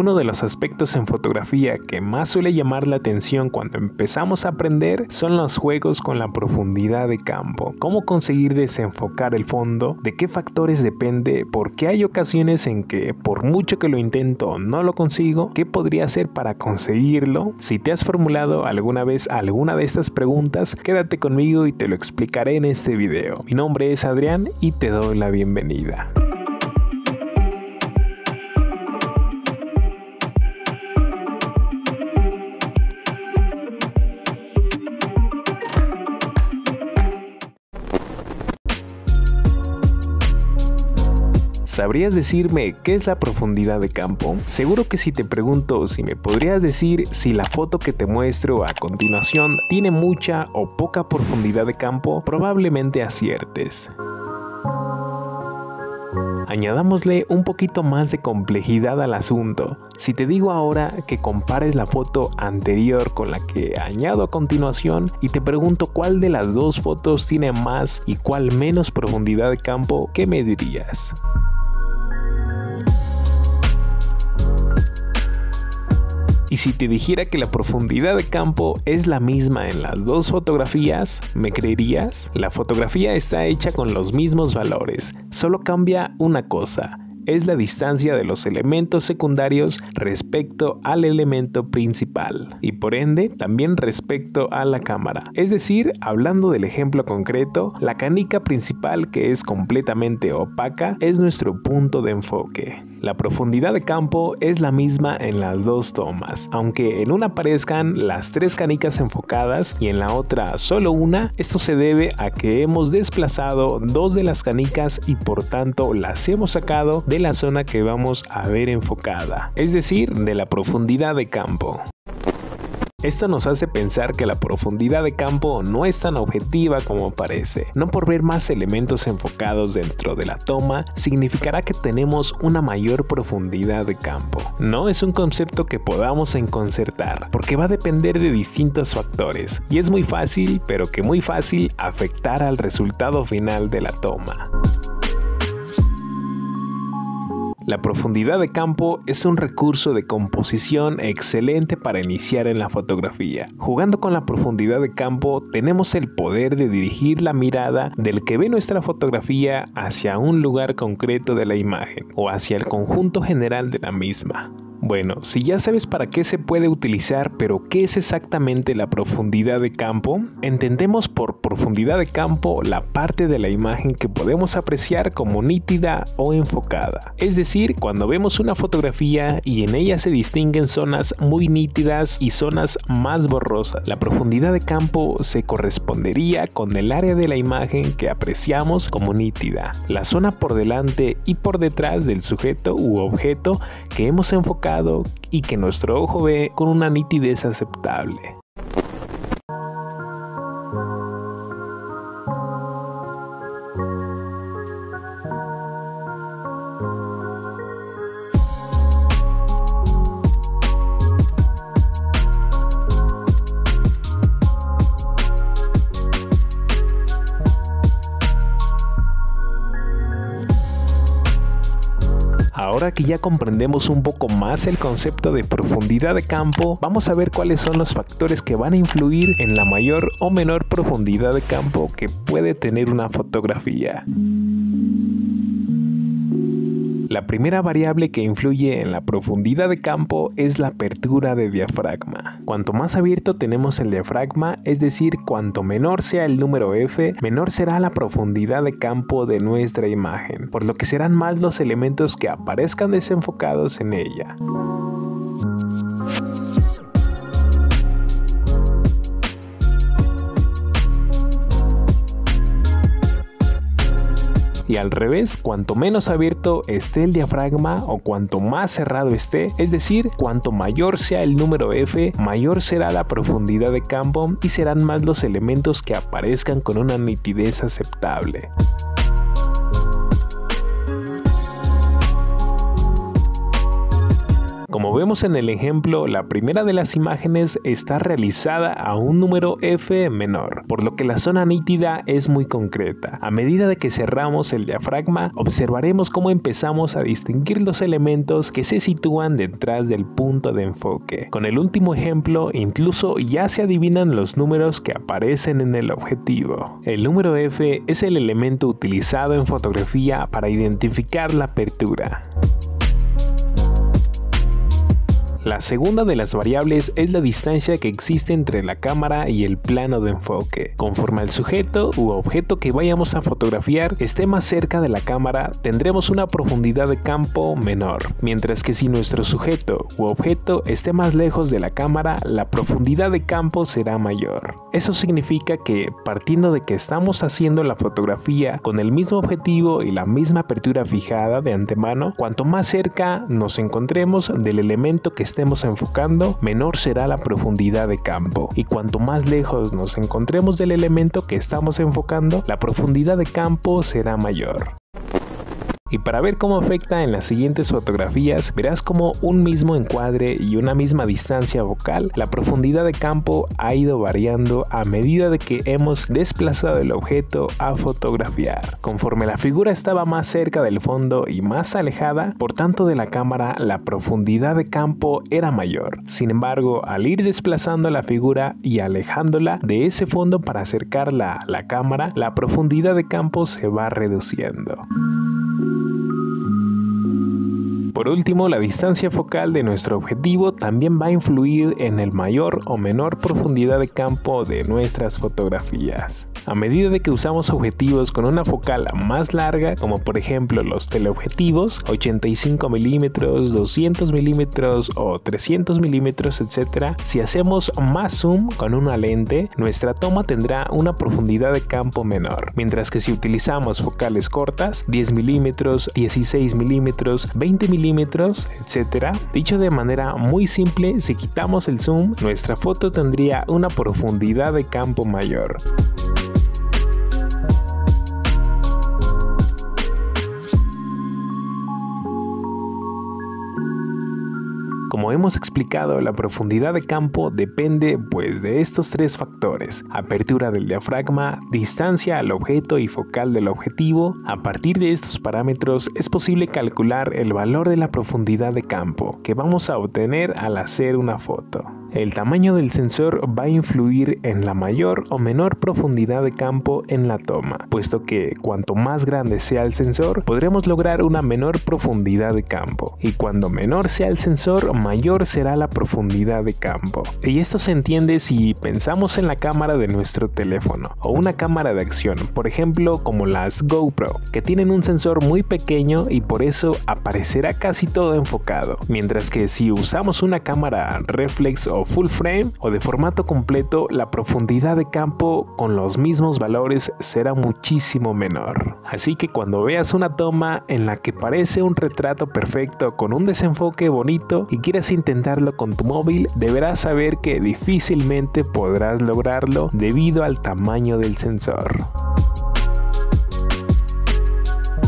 Uno de los aspectos en fotografía que más suele llamar la atención cuando empezamos a aprender son los juegos con la profundidad de campo. Cómo conseguir desenfocar el fondo, de qué factores depende, porque hay ocasiones en que por mucho que lo intento no lo consigo, qué podría hacer para conseguirlo. Si te has formulado alguna vez alguna de estas preguntas, quédate conmigo y te lo explicaré en este video. Mi nombre es Adrián y te doy la bienvenida. ¿Sabrías decirme qué es la profundidad de campo? Seguro que si te pregunto si me podrías decir si la foto que te muestro a continuación tiene mucha o poca profundidad de campo, probablemente aciertes. Añadámosle un poquito más de complejidad al asunto. Si te digo ahora que compares la foto anterior con la que añado a continuación y te pregunto cuál de las dos fotos tiene más y cuál menos profundidad de campo, ¿qué me dirías? Y si te dijera que la profundidad de campo es la misma en las dos fotografías, ¿me creerías? La fotografía está hecha con los mismos valores, solo cambia una cosa, es la distancia de los elementos secundarios respecto al elemento principal y por ende también respecto a la cámara. Es decir, hablando del ejemplo concreto, la canica principal, que es completamente opaca, es nuestro punto de enfoque. La profundidad de campo es la misma en las dos tomas, aunque en una aparezcan las tres canicas enfocadas y en la otra solo una. Esto se debe a que hemos desplazado dos de las canicas y por tanto las hemos sacado de la zona que vamos a ver enfocada, es decir, de la profundidad de campo. Esto nos hace pensar que la profundidad de campo no es tan objetiva como parece. No por ver más elementos enfocados dentro de la toma significará que tenemos una mayor profundidad de campo. No es un concepto que podamos enconcertar, porque va a depender de distintos factores y es muy fácil, pero que muy fácil, afectar al resultado final de la toma. La profundidad de campo es un recurso de composición excelente para iniciar en la fotografía. Jugando con la profundidad de campo, tenemos el poder de dirigir la mirada del que ve nuestra fotografía hacia un lugar concreto de la imagen o hacia el conjunto general de la misma. Bueno, si ya sabes para qué se puede utilizar, pero ¿qué es exactamente la profundidad de campo? Entendemos por profundidad de campo la parte de la imagen que podemos apreciar como nítida o enfocada. Es decir, cuando vemos una fotografía y en ella se distinguen zonas muy nítidas y zonas más borrosas. La profundidad de campo se correspondería con el área de la imagen que apreciamos como nítida, la zona por delante y por detrás del sujeto u objeto que hemos enfocado y que nuestro ojo ve con una nitidez aceptable. Ahora que ya comprendemos un poco más el concepto de profundidad de campo, vamos a ver cuáles son los factores que van a influir en la mayor o menor profundidad de campo que puede tener una fotografía. La primera variable que influye en la profundidad de campo es la apertura de diafragma. Cuanto más abierto tenemos el diafragma, es decir, cuanto menor sea el número f, menor será la profundidad de campo de nuestra imagen, por lo que serán más los elementos que aparezcan desenfocados en ella. Y al revés, cuanto menos abierto esté el diafragma o cuanto más cerrado esté, es decir, cuanto mayor sea el número f, mayor será la profundidad de campo y serán más los elementos que aparezcan con una nitidez aceptable. Como vemos en el ejemplo, la primera de las imágenes está realizada a un número f menor, por lo que la zona nítida es muy concreta. A medida de que cerramos el diafragma, observaremos cómo empezamos a distinguir los elementos que se sitúan detrás del punto de enfoque. Con el último ejemplo, incluso ya se adivinan los números que aparecen en el objetivo. El número f es el elemento utilizado en fotografía para identificar la apertura. La segunda de las variables es la distancia que existe entre la cámara y el plano de enfoque. Conforme el sujeto u objeto que vayamos a fotografiar esté más cerca de la cámara, tendremos una profundidad de campo menor, mientras que si nuestro sujeto u objeto esté más lejos de la cámara, la profundidad de campo será mayor. Eso significa que, partiendo de que estamos haciendo la fotografía con el mismo objetivo y la misma apertura fijada de antemano, cuanto más cerca nos encontremos del elemento que estemos enfocando, menor será la profundidad de campo, y cuanto más lejos nos encontremos del elemento que estamos enfocando, la profundidad de campo será mayor. Y para ver cómo afecta en las siguientes fotografías, verás cómo un mismo encuadre y una misma distancia focal, la profundidad de campo ha ido variando a medida de que hemos desplazado el objeto a fotografiar. Conforme la figura estaba más cerca del fondo y más alejada, por tanto de la cámara, la profundidad de campo era mayor. Sin embargo, al ir desplazando la figura y alejándola de ese fondo para acercarla a la cámara, la profundidad de campo se va reduciendo. Por último, la distancia focal de nuestro objetivo también va a influir en el mayor o menor profundidad de campo de nuestras fotografías. A medida de que usamos objetivos con una focal más larga, como por ejemplo los teleobjetivos 85 milímetros, 200 milímetros o 300 milímetros, etc., si hacemos más zoom con una lente, nuestra toma tendrá una profundidad de campo menor, mientras que si utilizamos focales cortas, 10 milímetros, 16 milímetros, 20 milímetros, etc., dicho de manera muy simple, si quitamos el zoom, nuestra foto tendría una profundidad de campo mayor. Como hemos explicado, la profundidad de campo depende pues de estos tres factores: apertura del diafragma, distancia al objeto y focal del objetivo. A partir de estos parámetros es posible calcular el valor de la profundidad de campo que vamos a obtener al hacer una foto. El tamaño del sensor va a influir en la mayor o menor profundidad de campo en la toma, puesto que cuanto más grande sea el sensor, podremos lograr una menor profundidad de campo, y cuando menor sea el sensor, mayor será la profundidad de campo. Y esto se entiende si pensamos en la cámara de nuestro teléfono, o una cámara de acción, por ejemplo como las GoPro, que tienen un sensor muy pequeño y por eso aparecerá casi todo enfocado, mientras que si usamos una cámara reflex o full frame o de formato completo, la profundidad de campo con los mismos valores será muchísimo menor. Así que cuando veas una toma en la que parece un retrato perfecto con un desenfoque bonito y quieras intentarlo con tu móvil, deberás saber que difícilmente podrás lograrlo debido al tamaño del sensor.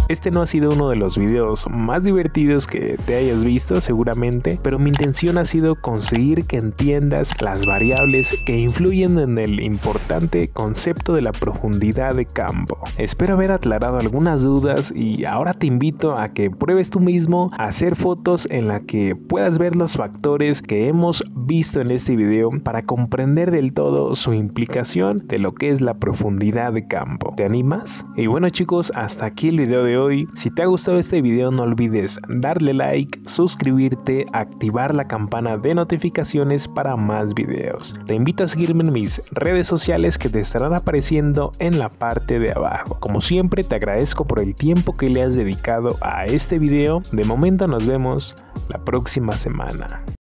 Este no ha sido uno de los videos más divertidos que te hayas visto seguramente, pero mi intención ha sido conseguir que entiendas las variables que influyen en el importante concepto de la profundidad de campo. Espero haber aclarado algunas dudas y ahora te invito a que pruebes tú mismo a hacer fotos en las que puedas ver los factores que hemos visto en este video para comprender del todo su implicación de lo que es la profundidad de campo. ¿Te animas? Y bueno chicos, hasta aquí el video de hoy. Si te ha gustado este video, no olvides darle like, suscribirte, activar la campana de notificaciones para más videos. Te invito a seguirme en mis redes sociales que te estarán apareciendo en la parte de abajo. Como siempre, te agradezco por el tiempo que le has dedicado a este video. De momento nos vemos la próxima semana.